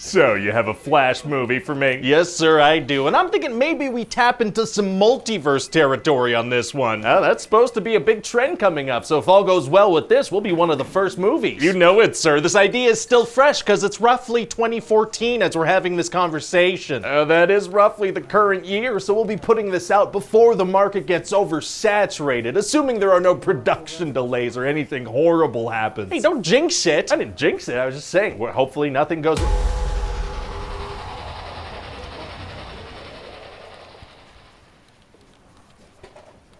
So, you have a Flash movie for me? Yes, sir, I do. And I'm thinking maybe we tap into some multiverse territory on this one. That's supposed to be a big trend coming up, so if all goes well with this, we'll be one of the first movies. You know it, sir. This idea is still fresh, because it's roughly 2014 as we're having this conversation. That is roughly the current year, so we'll be putting this out before the market gets oversaturated, assuming there are no production delays or anything horrible happens. Hey, don't jinx it. I didn't jinx it, I was just saying. Well, hopefully nothing goes...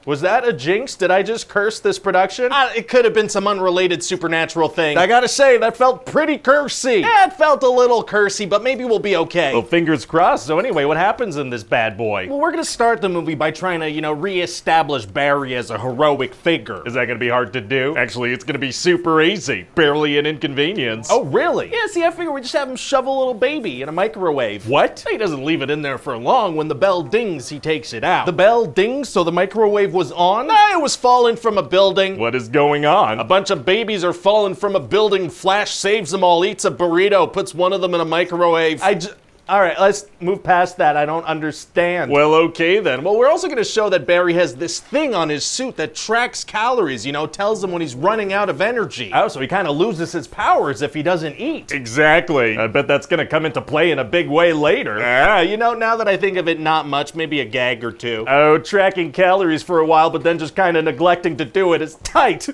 Was that a jinx? Did I just curse this production? It could have been some unrelated supernatural thing. I gotta say, that felt pretty cursy. Yeah, it felt a little cursy, but maybe we'll be okay. Well, fingers crossed. So anyway, what happens in this bad boy? Well, we're gonna start the movie by trying to, you know, reestablish Barry as a heroic figure. Is that gonna be hard to do? Actually, it's gonna be super easy. Barely an inconvenience. Oh, really? Yeah, see, I figure we just have him shove a little baby in a microwave. What? He doesn't leave it in there for long. When the bell dings, he takes it out. The bell dings, so the microwave was on? Nah, it was falling from a building. What is going on? A bunch of babies are falling from a building. Flash saves them all, eats a burrito, puts one of them in a microwave. All right, let's move past that. I don't understand. Well, okay then. Well, we're also going to show that Barry has this thing on his suit that tracks calories, you know, tells him when he's running out of energy. Oh, so he kind of loses his powers if he doesn't eat. Exactly. I bet that's going to come into play in a big way later. You know, now that I think of it, not much, maybe a gag or two. Oh, tracking calories for a while, but then just kind of neglecting to do it is tight.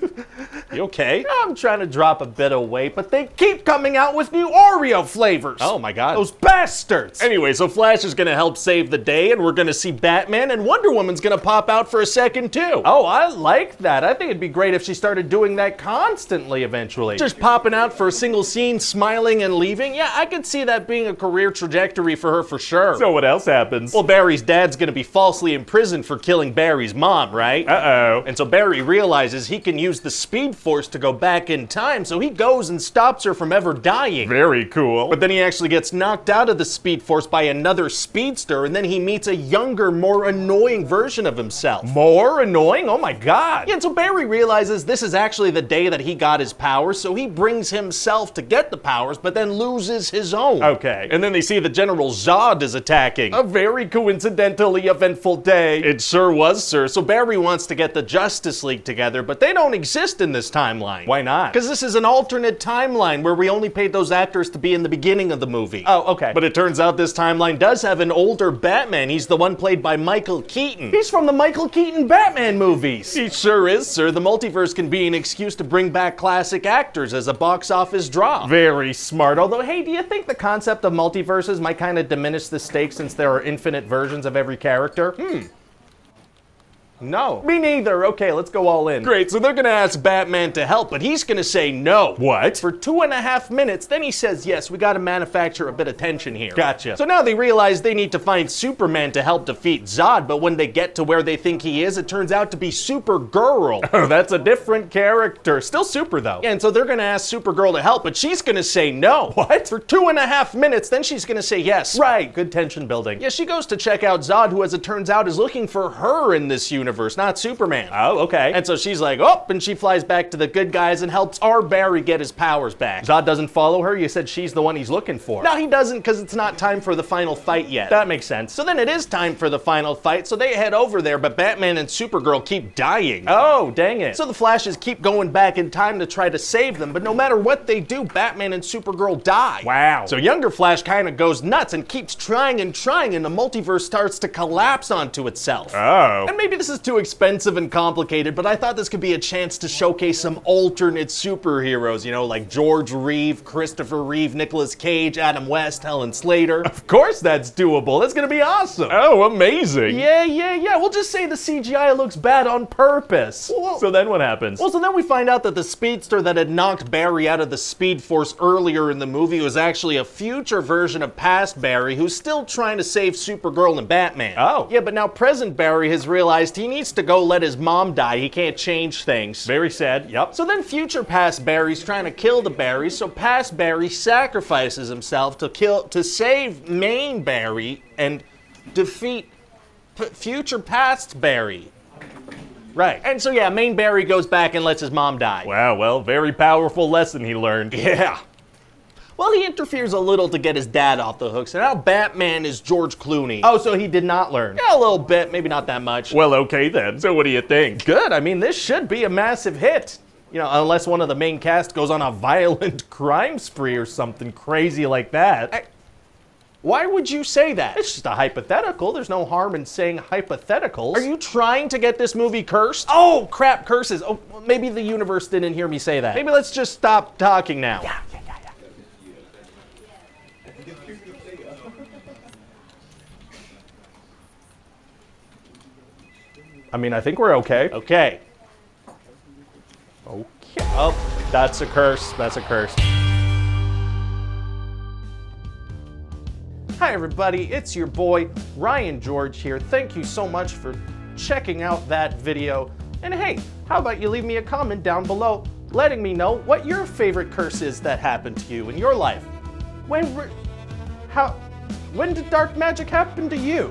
You okay? I'm trying to drop a bit of weight, but they keep coming out with new Oreo flavors. Oh my God. Those bastards. Anyway, so Flash is gonna help save the day, and we're gonna see Batman, and Wonder Woman's gonna pop out for a second too. Oh, I like that. I think it'd be great if she started doing that constantly eventually. Just popping out for a single scene, smiling and leaving. Yeah, I could see that being a career trajectory for her for sure. So what else happens? Well, Barry's dad's gonna be falsely imprisoned for killing Barry's mom, right? Uh-oh. And so Barry realizes he can use the Speed Force to go back in time, so he goes and stops her from ever dying. Very cool. But then he actually gets knocked out of the Speed Force by another speedster, and then he meets a younger, more annoying version of himself. More annoying? Oh my God. Yeah, and so Barry realizes this is actually the day that he got his powers, so he brings himself to get the powers, but then loses his own. Okay. And then they see that General Zod is attacking. A very coincidentally eventful day. It sure was, sir. So Barry wants to get the Justice League together, but they don't exist in this timeline. Why not? Because this is an alternate timeline where we only paid those actors to be in the beginning of the movie. Oh, okay. But it turns out this timeline does have an older Batman. He's the one played by Michael Keaton. He's from the Michael Keaton Batman movies. He sure is, sir. The multiverse can be an excuse to bring back classic actors as a box office draw. Very smart. Although, hey, do you think the concept of multiverses might kind of diminish the stakes since there are infinite versions of every character? No. Me neither. Okay, let's go all in. Great, so they're gonna ask Batman to help, but he's gonna say no. What? For 2.5 minutes, then he says yes, we gotta manufacture a bit of tension here. Gotcha. So now they realize they need to find Superman to help defeat Zod, but when they get to where they think he is, it turns out to be Supergirl. Oh, that's a different character. Still super, though. Yeah, and so they're gonna ask Supergirl to help, but she's gonna say no. What? For 2.5 minutes, then she's gonna say yes. Right, good tension building. Yeah, she goes to check out Zod, who, as it turns out, is looking for her in this universe, not Superman. Oh, okay. And so she's like, oh, and she flies back to the good guys and helps our Barry get his powers back. Zod doesn't follow her? You said she's the one he's looking for. No, he doesn't, because it's not time for the final fight yet. That makes sense. So then it is time for the final fight, so they head over there, but Batman and Supergirl keep dying. Oh, dang it. So the Flashes keep going back in time to try to save them, but no matter what they do, Batman and Supergirl die. Wow. So younger Flash kind of goes nuts and keeps trying, and the multiverse starts to collapse onto itself. Oh. And maybe this is too expensive and complicated, but I thought this could be a chance to showcase some alternate superheroes, you know, like George Reeve, Christopher Reeve, Nicolas Cage, Adam West, Helen Slater. Of course that's doable. That's gonna be awesome. Oh, amazing. Yeah. We'll just say the CGI looks bad on purpose. Well, so then what happens? Well, so then we find out that the speedster that had knocked Barry out of the Speed Force earlier in the movie was actually a future version of past Barry, who's still trying to save Supergirl and Batman. Oh. Yeah, but now present Barry has realized he needs to go let his mom die. He can't change things. Very sad. Yep. So then future past Barry's trying to kill the Barry, so past Barry sacrifices himself to save main Barry and defeat future past Barry. Right. And so yeah, main Barry goes back and lets his mom die. Wow, well, very powerful lesson he learned. Yeah. Well, he interferes a little to get his dad off the hook, so now Batman is George Clooney. Oh, so he did not learn. Yeah, a little bit, maybe not that much. Well, okay then, so what do you think? Good, I mean, this should be a massive hit. You know, unless one of the main cast goes on a violent crime spree or something crazy like that. Why would you say that? It's just a hypothetical. There's no harm in saying hypotheticals. Are you trying to get this movie cursed? Oh, crap, curses. Oh, maybe the universe didn't hear me say that. Maybe let's just stop talking now. Yeah. I mean, I think we're okay. Okay. Okay. Oh, that's a curse. That's a curse. Hi everybody, it's your boy Ryan George here. Thank you so much for checking out that video. And hey, how about you leave me a comment down below letting me know what your favorite curse is that happened to you in your life. When did dark magic happen to you?